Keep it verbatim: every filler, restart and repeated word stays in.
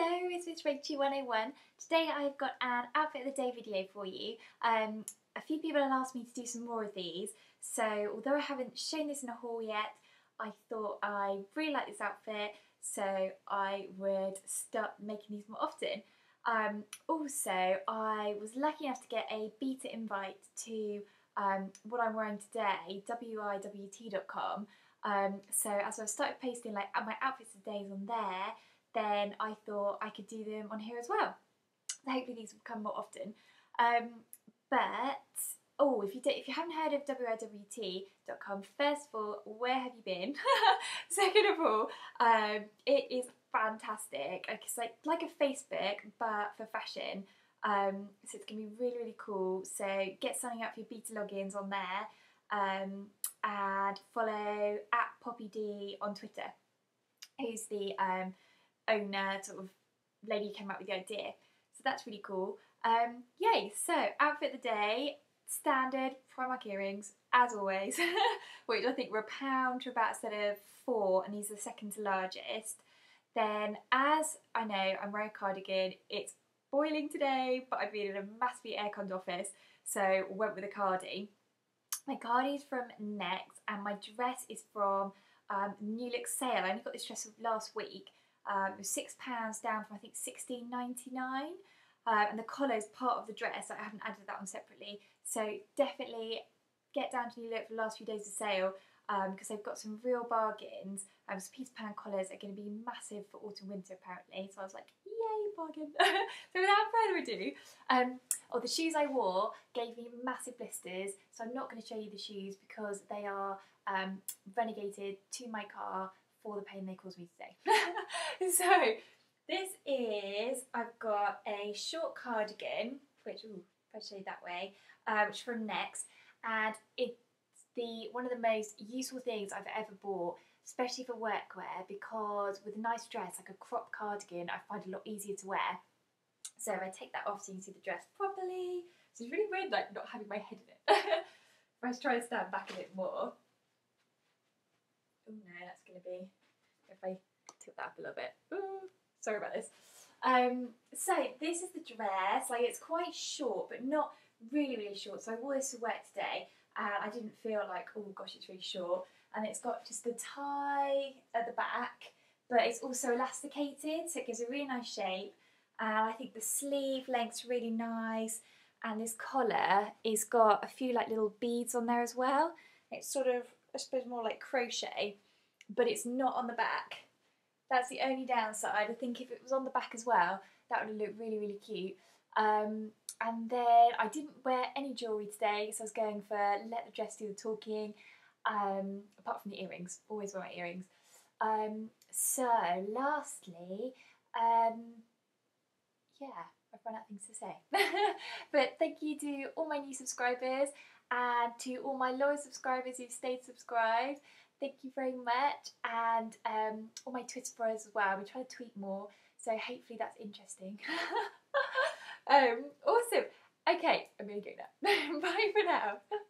Hello, it's Miss Rachy one oh one. Today I've got an outfit of the day video for you. Um, a few people have asked me to do some more of these, so although I haven't shown this in a haul yet, I thought I really like this outfit, so I would start making these more often. Um, also, I was lucky enough to get a beta invite to um, what I'm wearing today, w i w t dot com. Um, so as I started posting like my outfits of days on there, then I thought I could do them on here as well. So hopefully these will come more often. Um, but, oh, if you, do, if you haven't heard of w i w t dot com, first of all, where have you been? Second of all, um, it is fantastic. It's like, like a Facebook, but for fashion. Um, so it's going to be really, really cool. So get signing up for your beta logins on there um, and follow at PoppyD on Twitter, who's the... Um, owner, sort of lady who came up with the idea. So that's really cool. Um, yay, so outfit of the day, standard Primark earrings, as always, which I think were a pound to about a set of four, and these are the second to largest. Then, as I know, I'm wearing a cardigan. It's boiling today, but I've been in a massively air-conned office, so went with a cardie. My cardie is from Next, and my dress is from um, New Look sale. I only got this dress last week. Um, it was six pounds down from I think sixteen ninety-nine, um, and the collar is part of the dress. I haven't added that one separately, so definitely get down to New Look for the last few days of sale because um, they've got some real bargains. Um, so Peter Pan collars are going to be massive for autumn winter apparently, so I was like, yay, bargain! So without further ado, um, oh, the shoes I wore gave me massive blisters, so I'm not going to show you the shoes because they are um, relegated to my car for the pain they caused me today. So this is, I've got a short cardigan, which, ooh, if I show you that way, um, which is from Next, and it's the one of the most useful things I've ever bought, especially for workwear, because with a nice dress, like a crop cardigan, I find it a lot easier to wear. So I take that off so you can see the dress properly. So it's really weird, like, not having my head in it. I was trying to stand back a bit more. Oh no, that's going to be, if I tilt that up a little bit. Ooh, sorry about this. Um, so this is the dress, like it's quite short, but not really, really short. So I wore this to work today and I didn't feel like, oh gosh, it's really short. And it's got just the tie at the back, but it's also elasticated, so it gives a really nice shape. And I think the sleeve length's really nice. And this collar is got a few like little beads on there as well. It's sort of, I suppose, more like crochet, but it's not on the back. That's the only downside. I think if it was on the back as well, that would look really, really cute. Um, and then I didn't wear any jewellery today, so I was going for let the dress do the talking, um, apart from the earrings. Always wear my earrings. Um, so lastly, um, yeah, I've run out of things to say. But thank you to all my new subscribers, and to all my loyal subscribers who've stayed subscribed, thank you very much, and um, all my Twitter followers as well. We try to tweet more, so hopefully that's interesting. um, awesome. Okay, I'm going to go now. Bye for now.